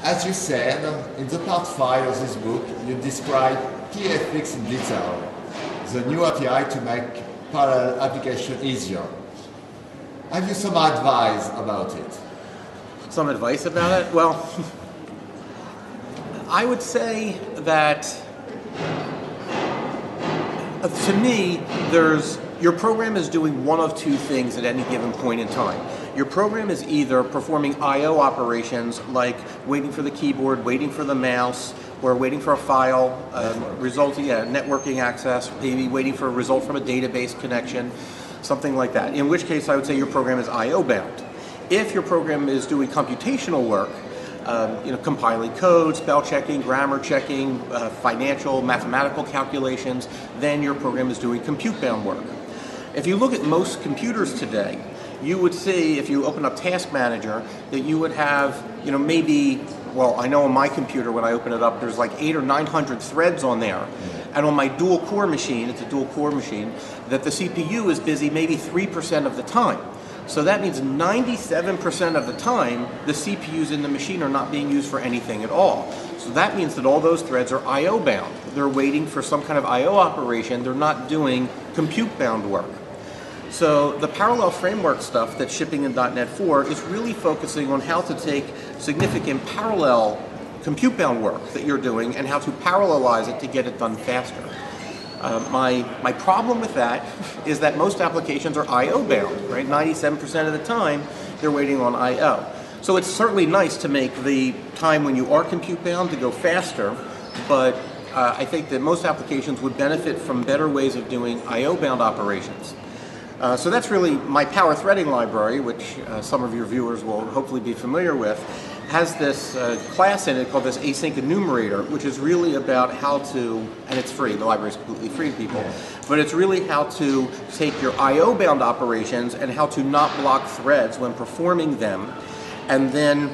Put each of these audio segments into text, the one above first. As we said, in the part 5 of this book, you describe PFX in detail, the new API to make parallel application easier. Have you some advice about it? Some advice about it? Well, I would say that to me, your program is doing one of two things at any given point in time. Your program is either performing I/O operations like waiting for the keyboard, waiting for the mouse, or waiting for a file, resulting in networking access, maybe waiting for a result from a database connection, something like that. In which case, I would say your program is I/O bound. If your program is doing computational work, compiling code, spell checking, grammar checking, financial, mathematical calculations, then your program is doing compute bound work. If you look at most computers today, you would see, if you open up Task Manager, that you would have, maybe, well, I know on my computer when I open it up, there's like 800 or 900 threads on there. And on my dual core machine, it's a dual core machine, that the CPU is busy maybe 3% of the time. So that means 97% of the time, the CPUs in the machine are not being used for anything at all. So that means that all those threads are I/O bound. They're waiting for some kind of I/O operation. They're not doing compute bound work. So the parallel framework stuff that's shipping in .NET 4 is really focusing on how to take significant parallel compute-bound work that you're doing and how to parallelize it to get it done faster. My problem with that is that most applications are I/O bound, right? 97% of the time, they're waiting on I/O. So it's certainly nice to make the time when you are compute-bound to go faster, but I think that most applications would benefit from better ways of doing I/O bound operations. So that's really my power threading library, which some of your viewers will hopefully be familiar with, has this class in it called this Async Enumerator, which is really about how to, and it's free, the library is completely free to people, but it's really how to take your I/O bound operations and how to not block threads when performing them, and then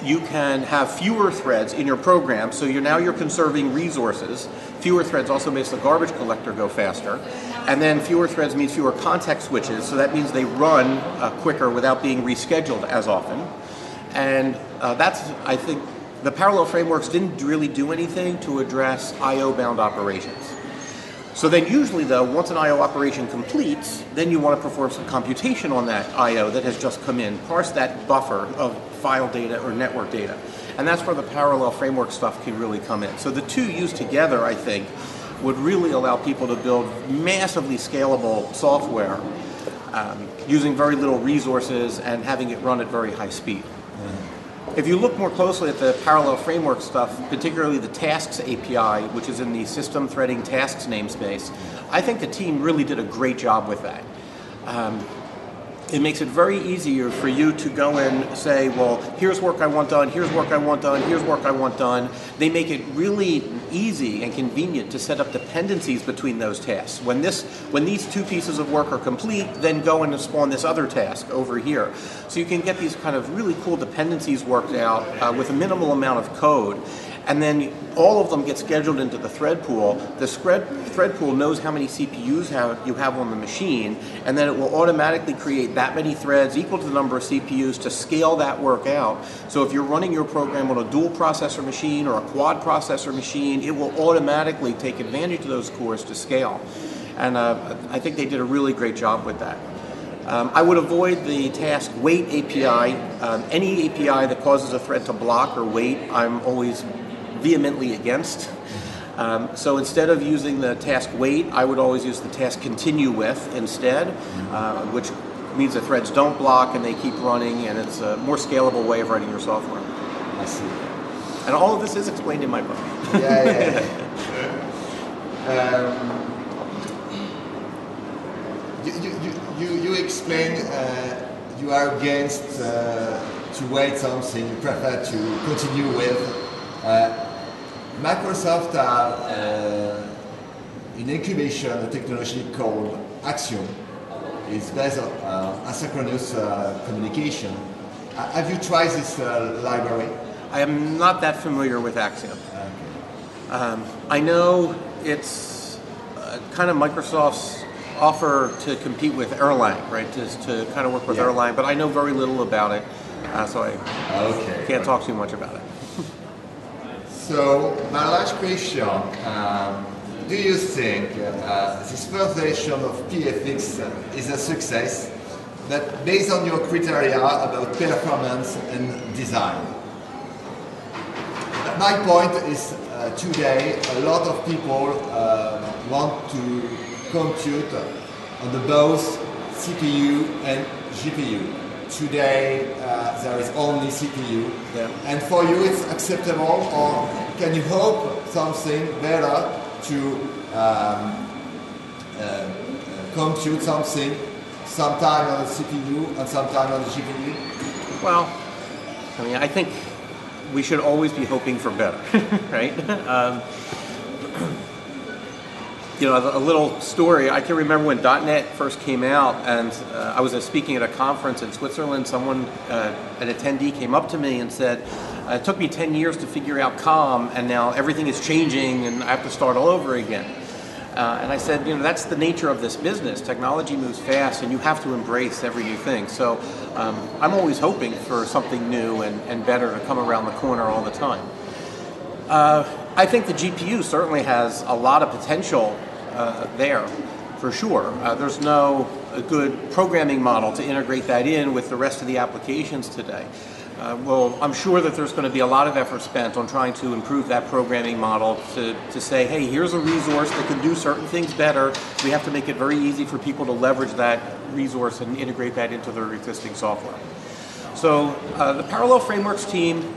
you can have fewer threads in your program, so now you're conserving resources. Fewer threads also makes the garbage collector go faster, and then fewer threads means fewer context switches, so that means they run quicker without being rescheduled as often. And that's, I think, the parallel frameworks didn't really do anything to address I/O bound operations. So then usually though, once an I/O operation completes, then you want to perform some computation on that I/O that has just come in, parse that buffer of file data or network data. And that's where the parallel framework stuff can really come in. So the two used together, I think, would really allow people to build massively scalable software using very little resources and having it run at very high speed. If you look more closely at the parallel framework stuff, particularly the tasks API, which is in the system threading tasks namespace, I think the team really did a great job with that. It makes it very easier for you to go and say, well, here's work I want done, here's work I want done, here's work I want done. They make it really easy and convenient to set up dependencies between those tasks. When these two pieces of work are complete, then go and spawn this other task over here. So you can get these kind of really cool dependencies worked out with a minimal amount of code. And then all of them get scheduled into the thread pool. The thread pool knows how many CPUs you have on the machine, and then it will automatically create that many threads equal to the number of CPUs to scale that work out. So if you're running your program on a dual processor machine or a quad processor machine, it will automatically take advantage of those cores to scale. And I think they did a really great job with that. I would avoid the task wait API. Any API that causes a thread to block or wait, I'm always vehemently against. So instead of using the task wait, I would always use the task continue with instead, which means the threads don't block and they keep running, and it's a more scalable way of running your software. I see. And all of this is explained in my book. You explain you are against to wait something, you prefer to continue with. Microsoft are in incubation a technology called Axum. It's based on asynchronous communication. Have you tried this library? I am not that familiar with Axum. Okay. I know it's kind of Microsoft's offer to compete with Erlang, right? To kind of work with Erlang, but I know very little about it. so I can't talk too much about it. So my last question, do you think this first version of PFX is a success that based on your criteria about performance and design? My point is today a lot of people want to compute on the both CPU and GPU. Today there is only CPU, and for you it's acceptable, or can you hope something better to compute something sometime on the CPU and sometime on the GPU? Well, I mean, I think we should always be hoping for better, right? You know, a little story. I can remember when .NET first came out, and I was speaking at a conference in Switzerland. Someone, an attendee, came up to me and said, it took me 10 years to figure out COM, and now everything is changing, and I have to start all over again. And I said, you know, that's the nature of this business. Technology moves fast, and you have to embrace every new thing. So I'm always hoping for something new and better to come around the corner all the time. I think the GPU certainly has a lot of potential there, for sure. There's no good programming model to integrate that in with the rest of the applications today. Well, I'm sure that there's going to be a lot of effort spent on trying to improve that programming model to say, hey, here's a resource that can do certain things better. We have to make it very easy for people to leverage that resource and integrate that into their existing software. So the Parallel Frameworks team,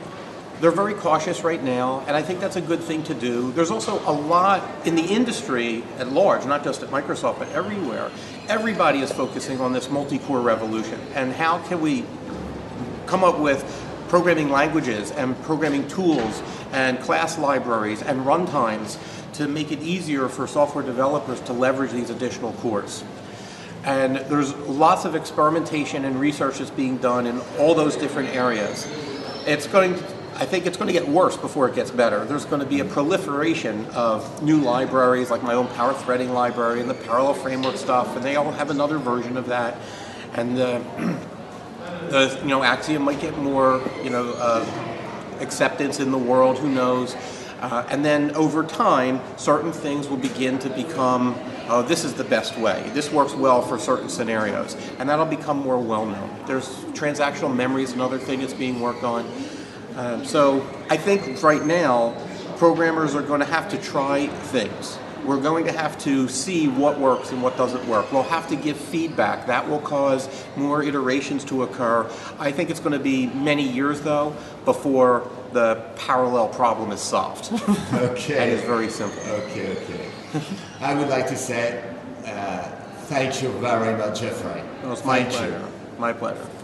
they're very cautious right now, and I think that's a good thing to do. There's also a lot in the industry at large, not just at Microsoft, but everywhere. Everybody is focusing on this multi-core revolution, and how can we come up with programming languages and programming tools and class libraries and runtimes to make it easier for software developers to leverage these additional cores. And there's lots of experimentation and research that's being done in all those different areas. It's going to, I think it's going to get worse before it gets better. There's going to be a proliferation of new libraries, like my own power threading library and the parallel framework stuff, and they all have another version of that. And you know, Axiom might get more, you know, acceptance in the world. Who knows? And then over time, certain things will begin to become, oh, this is the best way. This works well for certain scenarios, and that'll become more well known. There's transactional memory is another thing that's being worked on. So I think right now, programmers are going to have to try things. We're going to have to see what works and what doesn't work. We'll have to give feedback. That will cause more iterations to occur. I think it's going to be many years, though, before the parallel problem is solved. Okay. That is very simple. Okay, okay. I would like to say thank you very much, Jeffrey. Well, it's my pleasure. My pleasure.